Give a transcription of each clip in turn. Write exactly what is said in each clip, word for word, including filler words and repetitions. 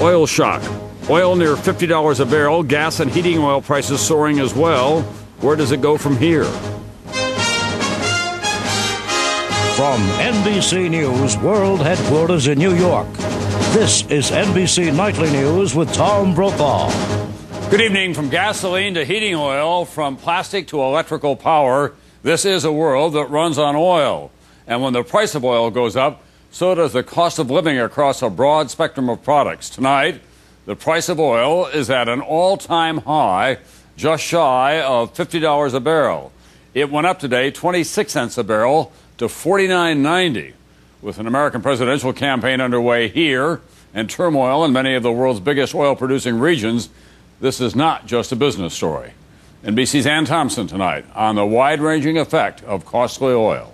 Oil shock. Oil near fifty dollars a barrel, gas and heating oil prices soaring as well. Where does it go from here? From N B C News World Headquarters in New York, this is N B C Nightly News with Tom Brokaw. Good evening. From gasoline to heating oil, from plastic to electrical power, this is a world that runs on oil. And when the price of oil goes up, so does the cost of living across a broad spectrum of products. Tonight, the price of oil is at an all-time high, just shy of fifty dollars a barrel. It went up today twenty-six cents a barrel to forty-nine ninety. With an American presidential campaign underway here and turmoil in many of the world's biggest oil-producing regions, this is not just a business story. N B C's Ann Thompson tonight on the wide-ranging effect of costly oil.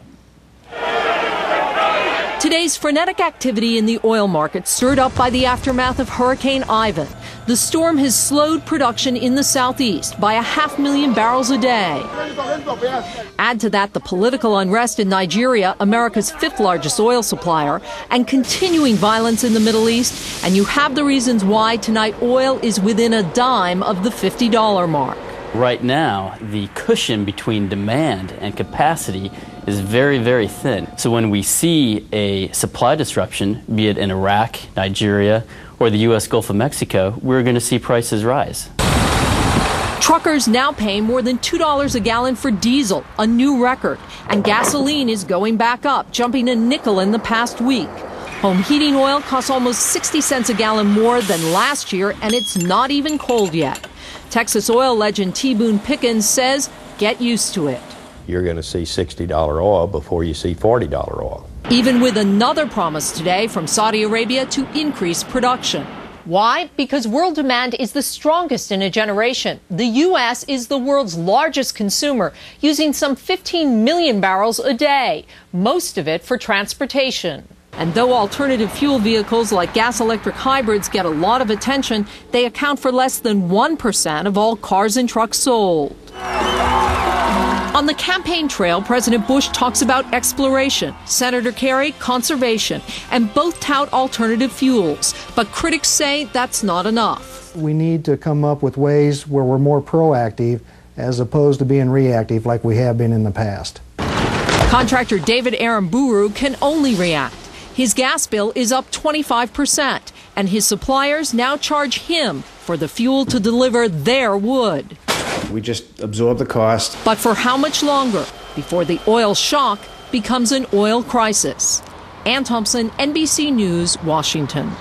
Today's frenetic activity in the oil market stirred up by the aftermath of Hurricane Ivan. The storm has slowed production in the southeast by a half million barrels a day. Add to that the political unrest in Nigeria, America's fifth largest oil supplier, and continuing violence in the Middle East, and you have the reasons why tonight oil is within a dime of the fifty dollar mark. Right now, the cushion between demand and capacity is very, very thin. So when we see a supply disruption, be it in Iraq, Nigeria, or the U S Gulf of Mexico, we're going to see prices rise. Truckers now pay more than two dollars a gallon for diesel, a new record. And gasoline is going back up, jumping a nickel in the past week. Home heating oil costs almost sixty cents a gallon more than last year, and it's not even cold yet. Texas oil legend T. Boone Pickens says, get used to it. You're going to see sixty dollar oil before you see forty dollar oil. Even with another promise today from Saudi Arabia to increase production. Why? Because world demand is the strongest in a generation. The U S is the world's largest consumer, using some fifteen million barrels a day, most of it for transportation. And though alternative fuel vehicles like gas-electric hybrids get a lot of attention, they account for less than one percent of all cars and trucks sold. On the campaign trail, President Bush talks about exploration, Senator Kerry, conservation, and both tout alternative fuels. But critics say that's not enough. We need to come up with ways where we're more proactive as opposed to being reactive like we have been in the past. Contractor David Aramburu can only react. His gas bill is up twenty-five percent, and his suppliers now charge him for the fuel to deliver their wood. We just absorb the cost. But for how much longer before the oil shock becomes an oil crisis? Ann Thompson, N B C News, Washington.